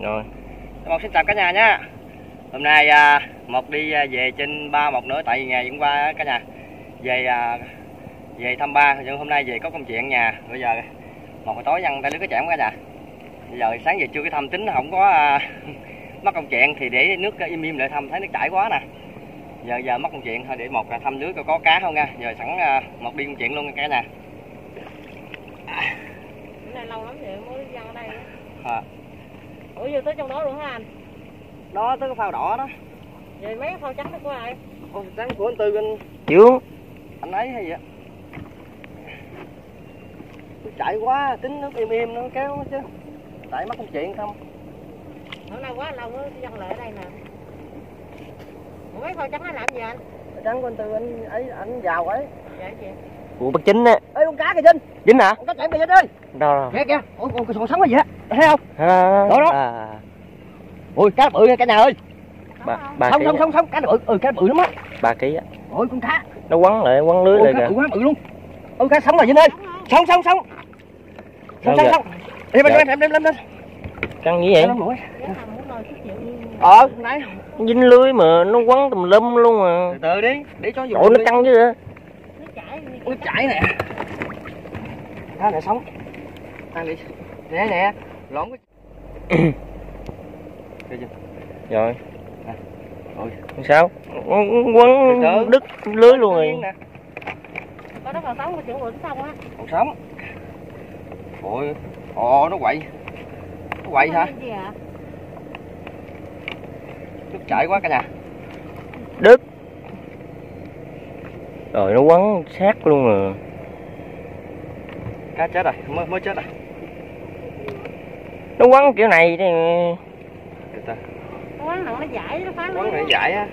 Rồi. Mộc xin chào cả nhà nhá. Hôm nay Mộc đi về trên ba Mộc nữa, tại vì ngày hôm qua cả nhà về thăm ba, nhưng hôm nay về có công chuyện nhà. Bây giờ một buổi tối ăn tay lưới cái chạm cả nhà. Bây giờ sáng giờ chưa cái thăm tính nó không có mất công chuyện thì để nước im im lại thăm, thấy nước chảy quá nè. Giờ mất công chuyện thôi, để một là thăm lưới coi có cá không nha. Giờ sẵn một đi công chuyện luôn cả nhà. Này lâu lắm rồi mới ra ở đây á. Ủa vô tới trong đó luôn hả anh? Đó tới cái phao đỏ đó. Vậy mấy cái phao trắng đó của ai? Phao trắng của anh Tư anh. Chiếu. Anh ấy hay vậy? Tôi chạy quá, tính nước im nó kéo nó chứ. Tại mất công chuyện không? Hôm nay quá lâu mới dân lại ở đây nè. Ủa mấy phao trắng nó làm gì anh? Phao trắng của anh Tư anh ấy, anh giàu ấy. Vậy gì? Ủa bắt chính á. Ê con cá kìa Vinh. Vinh hả? Con cá chạy kìa Vinh ơi. Đâu kìa kìa. Ủa con còn sống cái gì á? Thấy không? Đó đó. Ôi cá bự nha cả nhà ơi. Không cá bự, cá bự lắm á. 3 kg á. Ôi con cá. Nó quấn lại, quấn lưới lại kìa. Cá bự quá bự luôn. Ôi cá sống rồi Vinh ơi. Sống. Sống. Đi bên em lên. Căng gì vậy? Nãy dính lưới mà nó quấn tùm lum luôn mà. Từ từ đi, để cho vô. Ủa nó căng chứ. Nó chảy nè. Đó là sống. Ăn đi. Nè, lõm cái. Rồi. Ôi, con sao? Quấn đứt lưới luôn rồi. Có đó còn sống mà chuẩn bị xong á. Còn sống. Ôi, nó quậy. Nó quậy hả? Đứt chảy quá cả nhà. Đứt. Rồi nó quấn sát luôn rồi. Cá chết rồi, mới chết rồi. Nó quấn kiểu này thì nó quấn nó giải nó phá. Quấn nó giải á.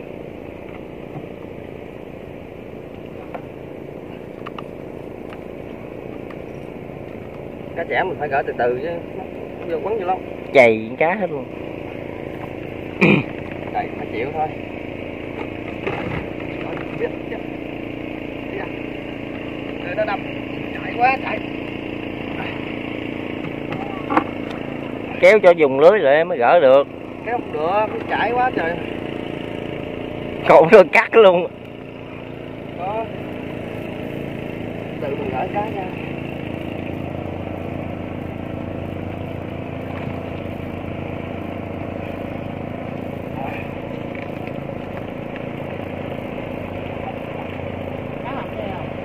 Cá trẻ mình phải gỡ từ từ chứ. Nó quấn vô lắm. Chày cá hết luôn. Đây, phải chịu thôi. Nó đâm chạy quá chạy, kéo cho dùng lưới lại mới gỡ được, kéo không được, chạy quá trời, cột rồi cắt luôn đó. Tự mình gỡ cá nha.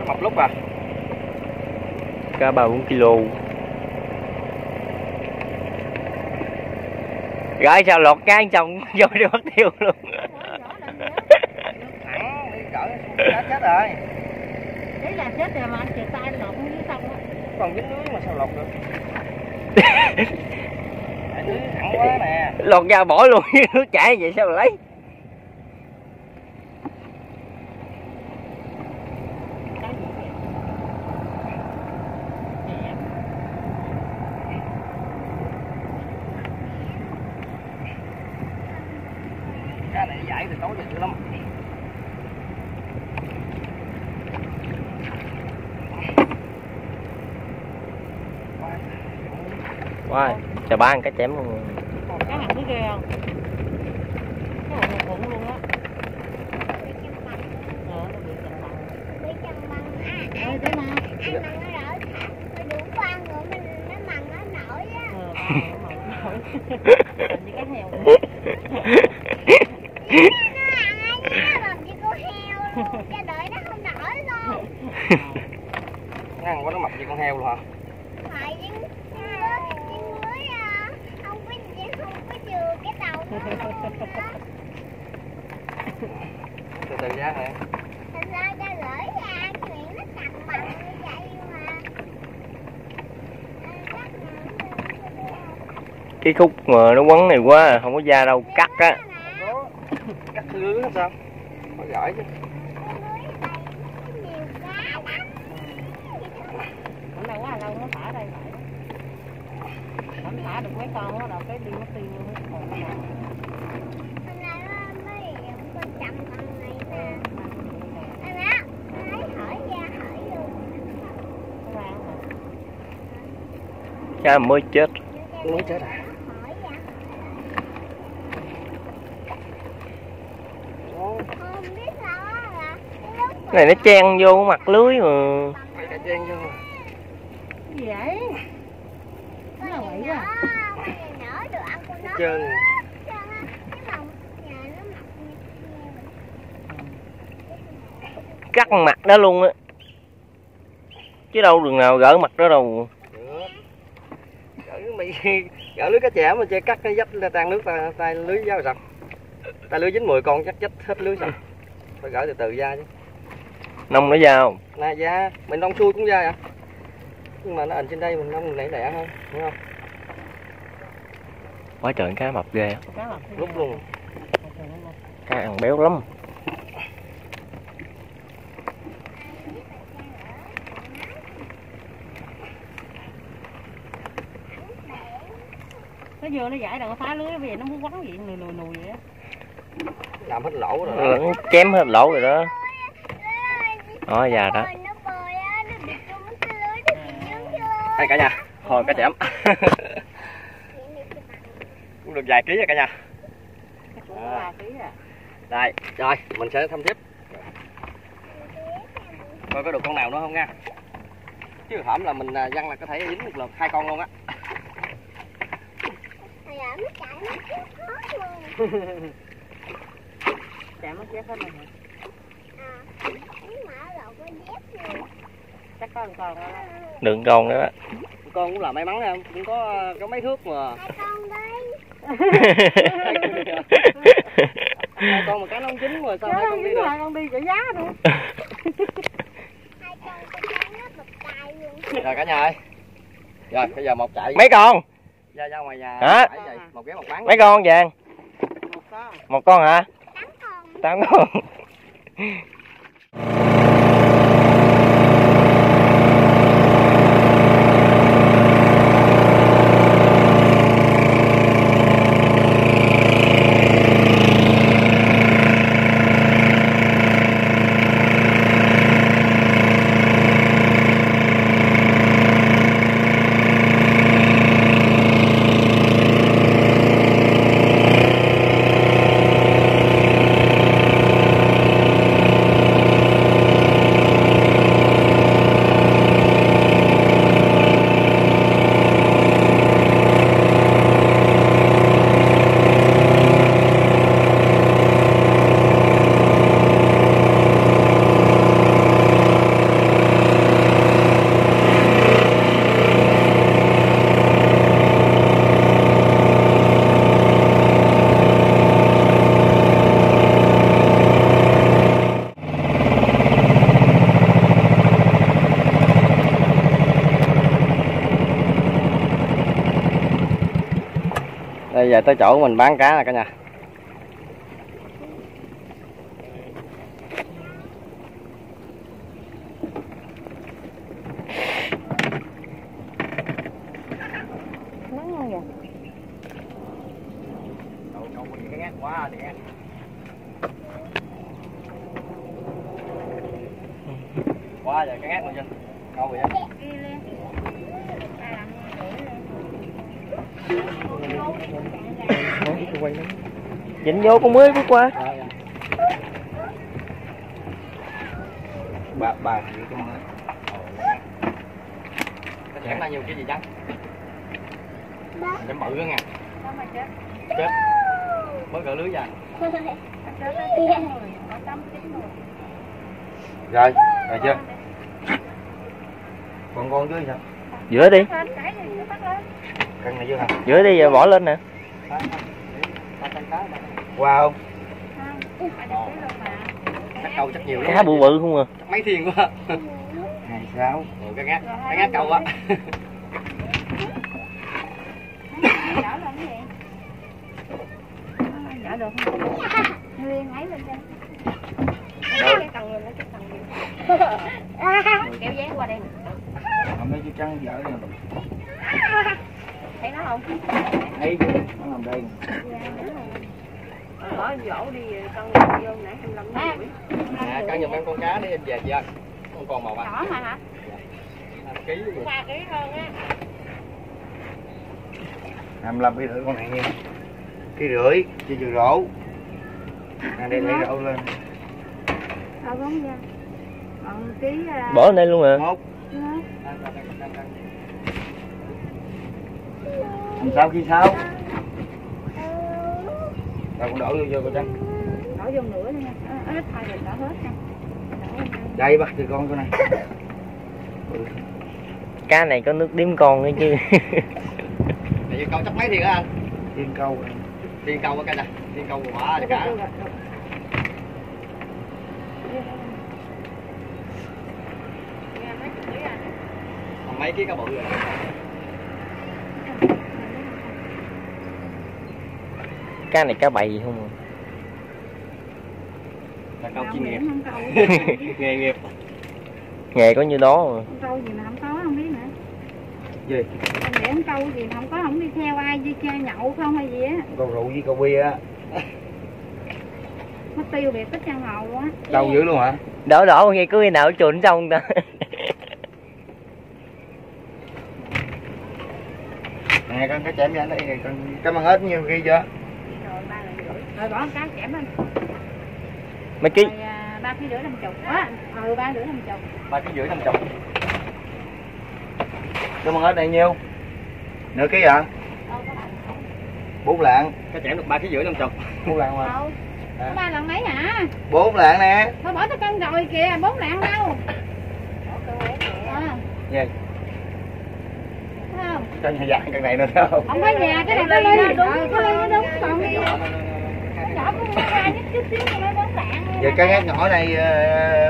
Mập lúc à, cá 3-4 kg. Gửi sao lọt cá chồng vô đi mất tiêu luôn. Cá chết rồi. Đấy là chết rồi mà anh chịu tay lọt dưới sông á. Còn dính lưới mà sao lọt được? Lưới nặng quá nè. Lọt ra bỏ luôn nước chảy vậy sao mà lấy? Wow, trời ba ăn cá chém luôn. Cá hạt cứ ghê không? Cái hạt cũng luôn á. Ai tới mà? Ai mà nó nổi, nó đủ khoan rồi mình nó mặn nó nổi á. Như cá heo. Nó ăn ai chứ làm như con heo luôn, cho đợi nó không nổi luôn. Nó ăn quá nó mập như con heo luôn hả? Từ ra hả? Từ ra ra lưỡi ra, chuyện nó tầm bằng như vậy mà. Cái khúc mà nó quấn này quá, không có da đâu, cắt á. Cắt lưới sao? Phải gỏi chứ. Hôm nay quá lâu nó thả đây vậy. Nó thả được mấy con đó, đâu cái đi mất tiêu luôn. Cá mới chết. Mới chết à? Này nó chen vô mặt lưới mà. Chen vô. Dễ. Nó là quậy quá. Trơn. Cắt mặt đó luôn á. Chứ đâu đường nào gỡ mặt đó đâu. Gỡ lưới cá chẻ mà chơi cắt cái dắt tan nước tay lưới ra sạch. Tay lưới dính 10 con chắc dắt hết lưới sạch. Phải gỡ từ từ ra chứ. Nông nó ra không? Nè ra, mình nông xuôi cũng ra vậy. Nhưng mà nó ảnh trên đây mình nông nảy lẻ hơn, đúng không? Quá trời cá mập ghê. Cá mập lúc luôn. Cá ăn béo lắm. Nó vừa nó giải đừng có phá lưới, bây giờ nó muốn quấn vậy nùi vậy á. Làm hết lỗ rồi đó. Nó chém hết lỗ rồi đó. Đó già đó. Đây cả nhà, hồi cá chẻm. Cũng được vài ký rồi cả nhà. Đây, rồi mình sẽ thăm tiếp. Coi có được con nào nữa không nha. Chứ hổm là mình văng là có thể dính một lượt 2 con luôn á. Chạy mất dép hết rồi hả? Chắc có con đó. Đừng con nữa đó. Con cũng là may mắn nè, cũng có mấy thước mà. Hai con đi. Hai con mà cá nó không chín rồi sao hai con đi được? Hai con đi trả giá luôn. Hai con nó bật tay luôn. Rồi cả nhà ơi. Rồi bây giờ một chạy. Mấy con? Ra ra ngoài nhà. Hả? Một ghé một bán. Mấy con vàng? Một con. Một con hả? 8 con. 8 con. Bây giờ tới chỗ mình bán cá nè cả nhà. Nắng không vậy? Cậu mình cái ngát quá thì em. Quá giờ cái ngát rồi Vinh. Câu vậy. Dính vô con mới bước qua. Bà cái là nhiều cái gì chắc. Để bự đó nha. Chết. Mới gỡ lưới ra. Rồi, rồi chưa? Còn con dưới sao? Giữa đi. Căng này vô hả? Giữa đi rồi bỏ lên nè. Qua không? Chắc câu chắc nhiều lắm. Cá bự bự không à? Chắc mấy thiên quá. 26. Cái ngát câu á. Kéo dán qua đây. Mấy chú trắng dở nè. Thấy nó không? Thấy nó nằm đây. Bỏ vỗ đi con vô nãy 25 tuổi. Nè, con giùm em con cá đi em về chơi. Con còn màu bạc. Đỏ mà hả? Dạ. 3 kg luôn. 3 kg hơn á. 25 kg rưỡi con này nha. Ký rưỡi chưa trừ rổ. Đang đem lấy rổ lên. Không ra. Bỏ lên đây luôn à? Một. Làm sao khi sao? Rồi con đổ vô vô coi trắng. Đổ vô nửa đi nha. Ít thay rồi đổ hết nha. Đây bắt thì con coi này. Cá này có nước điếm con nữa chứ. Bây giờ câu chắc mấy thiệt hả anh? Thiên câu ở cái này. Thiên câu quả cho cá. Mấy ký cá bự rồi. Cá này cá bày gì không? Là câu chuyên nghiệp. Nghề nghiệp. Nghề có như đó mà. Câu gì mà không có không biết nữa. Gì? Để không câu gì mà không có, không đi theo ai đi chơi nhậu không hay gì á. Câu rượu với câu bia á. Mất tiêu biệt tích trang hồ á. Câu dữ luôn hả? Đỏ con nghe cứ nào ở chuồn trong ta. Nè con cá chém ra đây nè con, cảm ơn hết nhiêu ký chưa? Rồi bỏ cá chém anh. Mấy ký? 3,5 kg 50. Á, 3,5 kg 50. 3,5 kg 50. Cảm ơn hết này nhiêu? Nửa ký hả? 4 lạng. Cá chém được 3,5 kg 50. 4 lạng mà. 3 lạng mấy hả? 4 lạng nè. Thôi bỏ tới cân rồi kìa, 4 lạng đâu? Dạ. Cái nhà dạng cái này nữa sao? Không phải nhà, cái này nó lên đúng, nó đúng còn đi. Cái nhỏ cũng ra nhất chút xíu cho nó bớt đạn. Giờ cái hát nhỏ này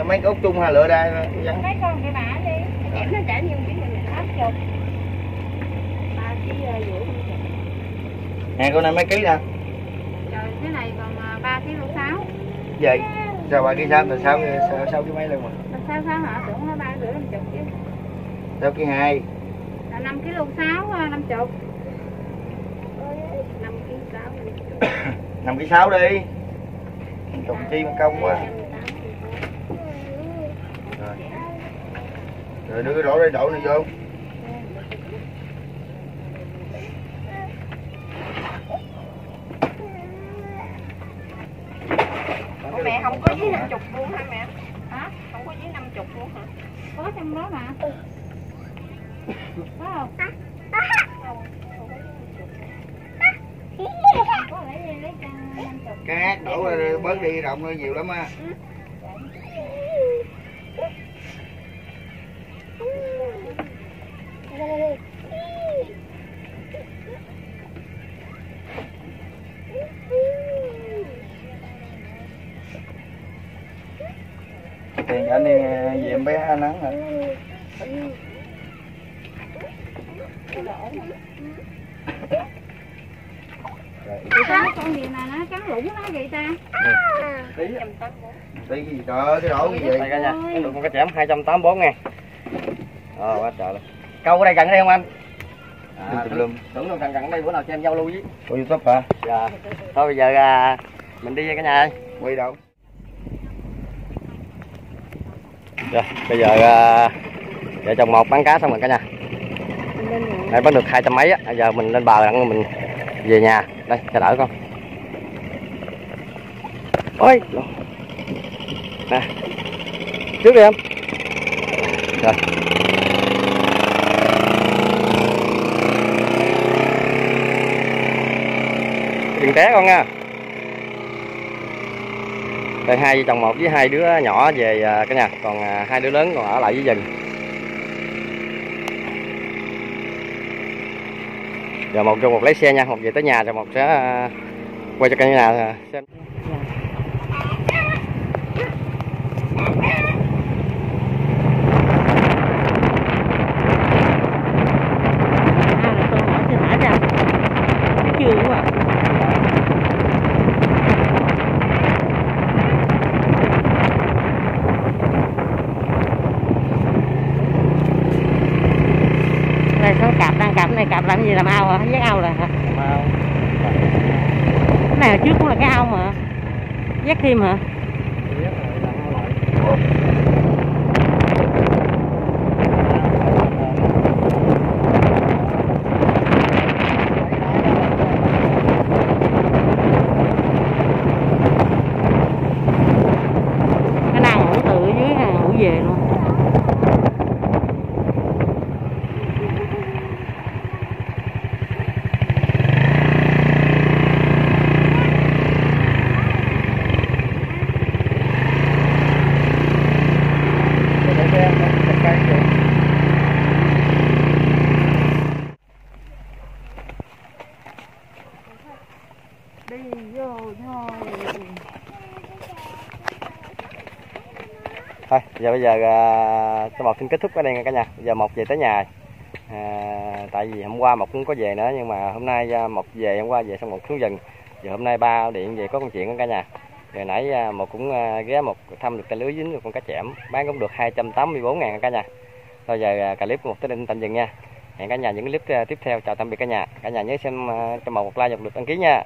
mấy ốc chung hay lựa ra vắng. Mấy con kìa bà đi. Em nó trả nhiều cái mình hết chục. 3,5 kg. Nè con này mấy ký nè? Trời cái này còn 3,6 kg. Vậy sao 3,6 kg từ 6 kg mấy luôn mà. 6 kg hả? Tưởng nó 3,5 kg chứ. 6,2 kg. 5,6 kg 50. 5,6 kg 50. 5,6 kg đi. Trồng chi con công quá. Rồi. Rồi đưa cái đổ đây đổ này vô. Ủa mẹ không có dưới 50 luôn hả mẹ? Hả? Không có dưới 50 luôn hả? Có trong đó mà. Wow. Cái hát đổ rồi, bớt đi rộng hơn nhiều lắm á. Tiền anh đi về em bé ăn nắng rồi. Sao con gì mà nó cắn lũng nó vậy ta? Tí cái gì trời, cái đổ cái gì vậy cả nhà. Cái con cá chém 284 nha. Ờ quá trời luôn. Câu ở đây gần đây không anh? À, tưởng đâu gần đây bữa nào cho em giao lưu với. Của YouTube hả? Dạ. Thôi bây giờ mình đi nha cả nhà ơi. Quay đâu? Rồi, bây giờ vợ chồng một bán cá xong rồi cả nhà. Nãy bắt được 200 mấy á, bây giờ mình lên bờ đặng mình về nhà. Đây, cho đỡ con. Ôi, nè. Trước đi em. Rồi. Đừng té con nha. Đây hai vợ chồng một với 2 đứa nhỏ về cả nhà, còn 2 đứa lớn còn ở lại với rừng. Giờ một cho một lấy xe nha, một về tới nhà rồi một sẽ quay cho cả nhà xem. Cặp làm gì, làm ao hả? Với ao là hả? Cái này trước cũng là cái ao mà. Giác thêm hả? Cái nào ngủ từ ở dưới, ngủ về luôn. đi vô thôi. Thôi giờ bây giờ cái Mộc xin kết thúc ở đây nha cả nhà. Giờ Mộc về tới nhà. Tại vì hôm qua Mộc cũng có về nữa, nhưng mà hôm nay Mộc về, hôm qua về xong Mộc xuống rừng. Giờ hôm nay ba điện về có công chuyện cả nhà. Rồi nãy Mộc cũng ghé Mộc thăm được cái lưới dính được con cá chẽm, bán cũng được 284.000 cả nhà. Rồi giờ clip của Mộc tới đây tạm dừng nha. Hẹn cả nhà những clip tiếp theo. Chào tạm biệt cả nhà. Cả nhà nhớ xem cho Mộc một like và một lượt đăng ký nha.